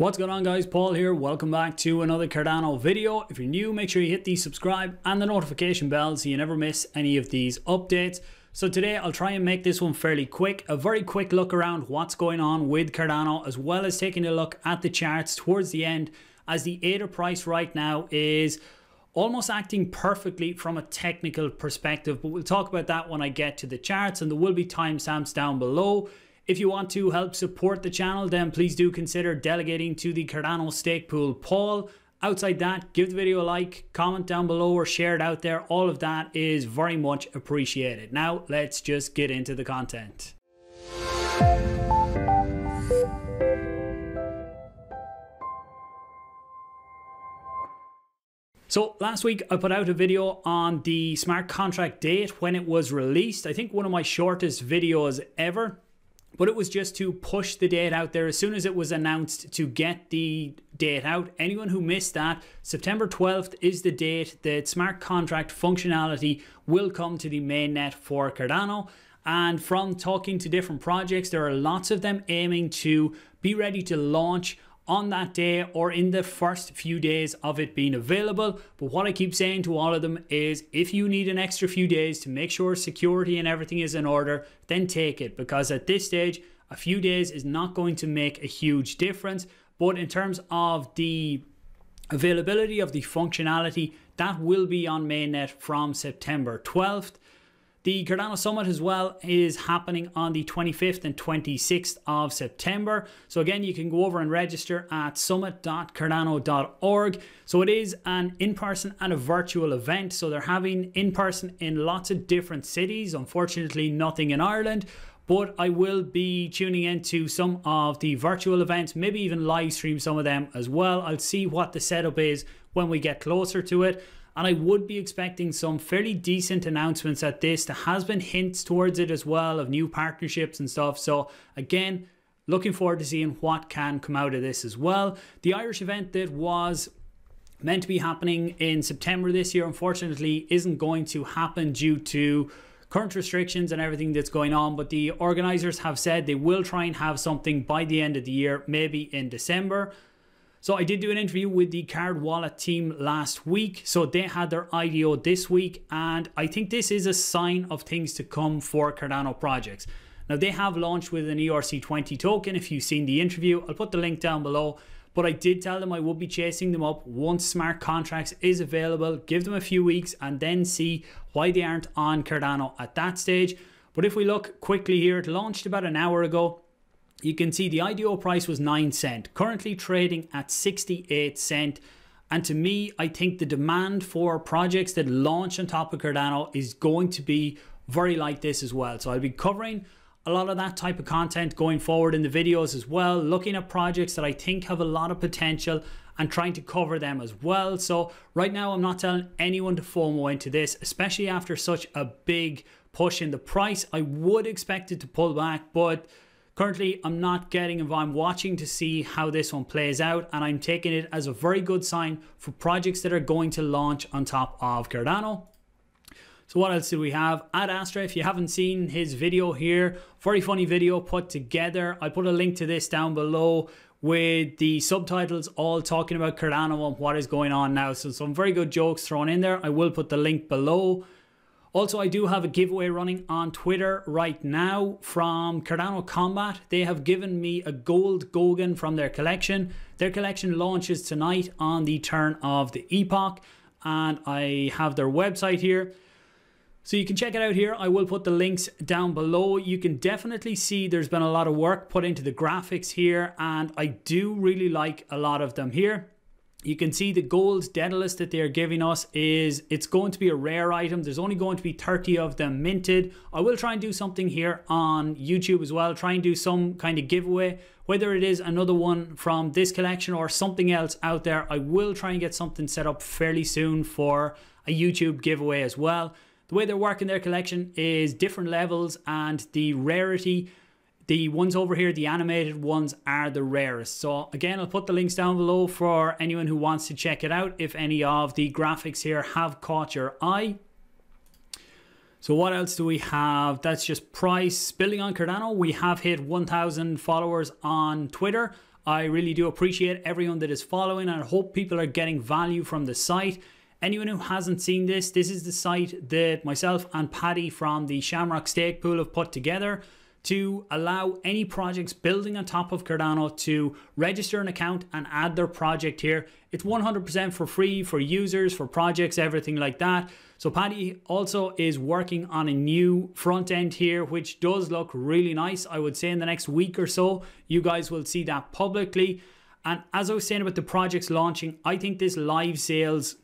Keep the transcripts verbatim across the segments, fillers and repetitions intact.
What's going on, guys? Paul here. Welcome back to another Cardano video. If you're new, make sure you hit the subscribe and the notification bell so you never miss any of these updates. So today I'll try and make this one fairly quick, a very quick look around what's going on with Cardano, as well as taking a look at the charts towards the end, as the A D A price right now is almost acting perfectly from a technical perspective. But we'll talk about that when I get to the charts, and there will be timestamps down below. If you want to help support the channel, then please do consider delegating to the Cardano Stake Pool Paul. Outside that, give the video a like, comment down below, or share it out there. All of that is very much appreciated. Now, let's just get into the content. So last week I put out a video on the smart contract date when it was released. I think one of my shortest videos ever, but it was just to push the date out there as soon as it was announced, to get the date out. Anyone who missed that, September twelfth is the date that smart contract functionality will come to the mainnet for Cardano. And from talking to different projects, there are lots of them aiming to be ready to launch on that day or in the first few days of it being available. But what I keep saying to all of them is, if you need an extra few days to make sure security and everything is in order, then take it, because at this stage a few days is not going to make a huge difference. But in terms of the availability of the functionality, that will be on mainnet from September twelfth. The Cardano Summit as well is happening on the twenty-fifth and twenty-sixth of September. So again, you can go over and register at summit dot cardano dot org. So it is an in-person and a virtual event. So they're having in-person in lots of different cities. Unfortunately, nothing in Ireland, but I will be tuning into some of the virtual events, maybe even live stream some of them as well. I'll see what the setup is when we get closer to it. And I would be expecting some fairly decent announcements at this. There has been hints towards it as well of new partnerships and stuff. So again, looking forward to seeing what can come out of this as well. The Irish event that was meant to be happening in September this year, unfortunately, isn't going to happen due to current restrictions and everything that's going on. But the organizers have said they will try and have something by the end of the year, maybe in December. So I did do an interview with the Card Wallet team last week. So they had their I D O this week, and I think this is a sign of things to come for Cardano projects. Now, they have launched with an E R C twenty token. If you've seen the interview, I'll put the link down below. But I did tell them I would be chasing them up once smart contracts is available. Give them a few weeks and then see why they aren't on Cardano at that stage. But if we look quickly here, it launched about an hour ago. You can see the I D O price was nine cent, currently trading at sixty-eight cent. And to me, I think the demand for projects that launch on top of Cardano is going to be very like this as well. So I'll be covering a lot of that type of content going forward in the videos as well, looking at projects that I think have a lot of potential and trying to cover them as well. So right now, I'm not telling anyone to FOMO into this, especially after such a big push in the price. I would expect it to pull back, but currently, I'm not getting involved. I'm watching to see how this one plays out, and I'm taking it as a very good sign for projects that are going to launch on top of Cardano. So what else do we have? Ad Astra, if you haven't seen his video here, very funny video put together. I'll put a link to this down below with the subtitles all talking about Cardano and what is going on now. So some very good jokes thrown in there. I will put the link below. Also, I do have a giveaway running on Twitter right now from Cardano Combat. They have given me a gold Gogan from their collection. Their collection launches tonight on the turn of the epoch, and I have their website here. So you can check it out here. I will put the links down below. You can definitely see there's been a lot of work put into the graphics here, and I do really like a lot of them here. You can see the gold Daedalus that they're giving us is, it's going to be a rare item. There's only going to be thirty of them minted. I will try and do something here on YouTube as well. Try and do some kind of giveaway, whether it is another one from this collection or something else out there. I will try and get something set up fairly soon for a YouTube giveaway as well. The way they're working their collection is different levels and the rarity. The ones over here, the animated ones, are the rarest. So again, I'll put the links down below for anyone who wants to check it out if any of the graphics here have caught your eye. So what else do we have? That's just price. Building on Cardano, we have hit one thousand followers on Twitter. I really do appreciate everyone that is following, and I hope people are getting value from the site. Anyone who hasn't seen this, this is the site that myself and Paddy from the Shamrock Steak Pool have put together to allow any projects building on top of Cardano to register an account and add their project here. It's one hundred percent for free for users, for projects, everything like that. So Paddy also is working on a new front end here, which does look really nice. I would say in the next week or so, you guys will see that publicly. And as I was saying about the projects launching, I think this live sales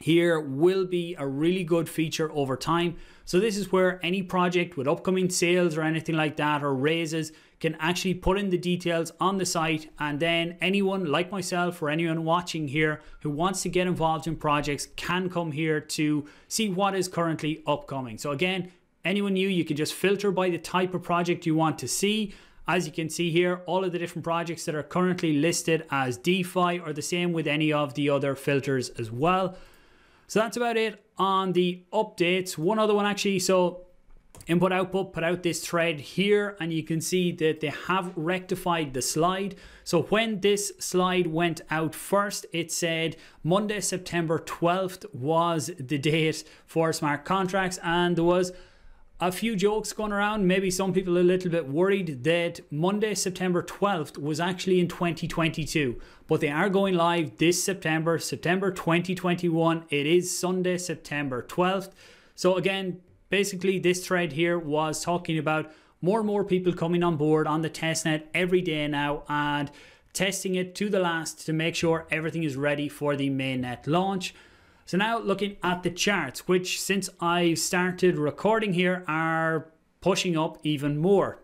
here will be a really good feature over time. So this is where any project with upcoming sales or anything like that, or raises, can actually put in the details on the site, and then anyone like myself or anyone watching here who wants to get involved in projects can come here to see what is currently upcoming. So again, anyone new, you can just filter by the type of project you want to see. As you can see here, all of the different projects that are currently listed as DeFi are the same with any of the other filters as well. So that's about it on the updates. One other one actually, so Input Output put out this thread here, and you can see that they have rectified the slide. So when this slide went out first, it said Monday, September twelfth was the date for smart contracts, and there was a few jokes going around, maybe some people a little bit worried that Monday, September twelfth was actually in twenty twenty-two, but they are going live this September, September twenty twenty-one. It is Sunday, September twelfth. So again, basically this thread here was talking about more and more people coming on board on the testnet every day now and testing it to the last to make sure everything is ready for the mainnet launch. So now looking at the charts, which since I started recording here are pushing up even more.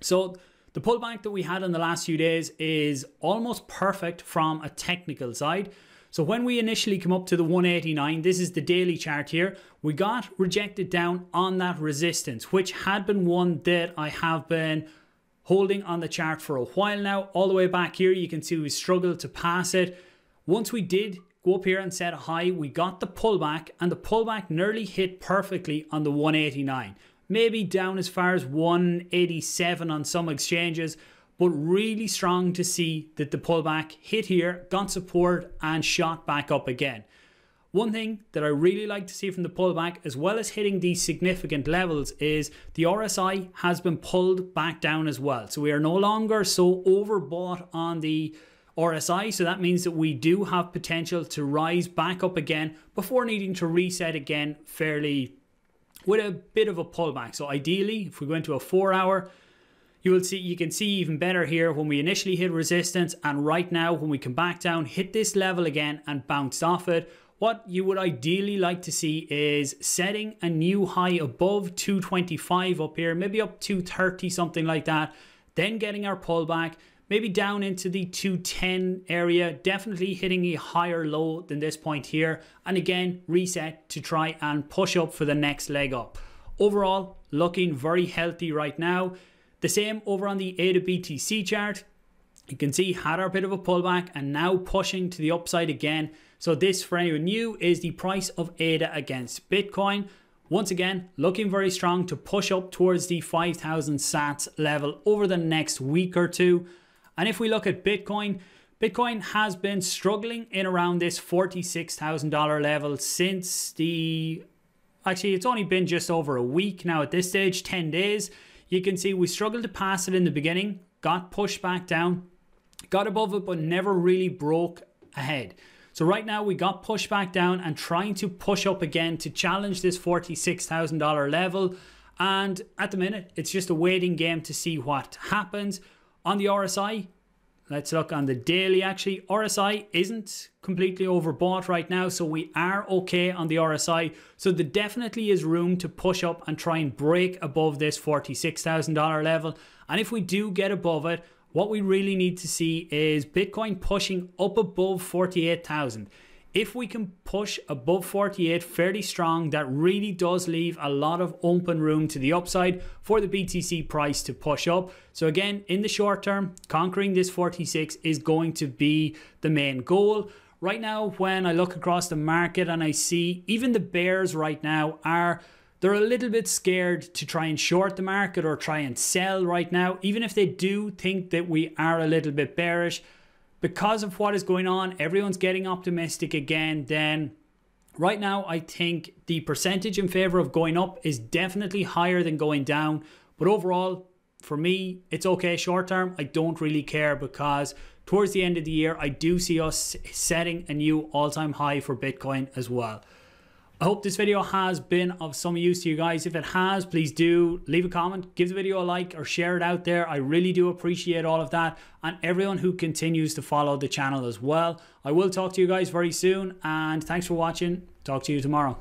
So the pullback that we had in the last few days is almost perfect from a technical side. So when we initially come up to the one eighty-nine, this is the daily chart here, we got rejected down on that resistance, which had been one that I have been holding on the chart for a while now. All the way back here, you can see we struggled to pass it. Once we did go up here and set a high, we got the pullback, and the pullback nearly hit perfectly on the one eighty-nine, maybe down as far as one eighty-seven on some exchanges, but really strong to see that the pullback hit here, got support, and shot back up again. One thing that I really like to see from the pullback, as well as hitting these significant levels, is the R S I has been pulled back down as well. So we are no longer so overbought on the R S I, so that means that we do have potential to rise back up again before needing to reset again fairly with a bit of a pullback. So ideally, if we go into a four hour, you will see, you can see even better here when we initially hit resistance, and right now when we come back down, hit this level again and bounced off it. What you would ideally like to see is setting a new high above two twenty-five up here, maybe up two thirty, something like that, then getting our pullback, maybe down into the two ten area, definitely hitting a higher low than this point here, and again reset to try and push up for the next leg up. Overall, looking very healthy right now. The same over on the A D A B T C chart. You can see had our bit of a pullback and now pushing to the upside again. So this, for anyone new, is the price of A D A against Bitcoin. Once again, looking very strong to push up towards the five thousand sats level over the next week or two. And if we look at Bitcoin, Bitcoin has been struggling in around this forty-six thousand dollar level since the, actually it's only been just over a week now at this stage, ten days. You can see we struggled to pass it in the beginning, got pushed back down, got above it, but never really broke ahead. So right now we got pushed back down and trying to push up again to challenge this forty-six thousand dollar level. And at the minute, it's just a waiting game to see what happens. On the R S I, let's look on the daily actually. R S I isn't completely overbought right now, so we are okay on the R S I. So there definitely is room to push up and try and break above this forty-six thousand dollar level. And if we do get above it, what we really need to see is Bitcoin pushing up above forty-eight thousand. If we can push above forty-eight fairly strong, that really does leave a lot of open room to the upside for the B T C price to push up. So again, in the short term, conquering this forty-six is going to be the main goal. Right now, when I look across the market and I see even the bears right now are they're a little bit scared to try and short the market or try and sell right now, even if they do think that we are a little bit bearish. Because of what is going on, everyone's getting optimistic again. Then right now, I think the percentage in favor of going up is definitely higher than going down. But overall, for me, it's okay short term. I don't really care, because towards the end of the year, I do see us setting a new all-time high for Bitcoin as well. I hope this video has been of some use to you guys. If it has, please do leave a comment, give the video a like, or share it out there. I really do appreciate all of that, and everyone who continues to follow the channel as well. I will talk to you guys very soon, and thanks for watching. Talk to you tomorrow.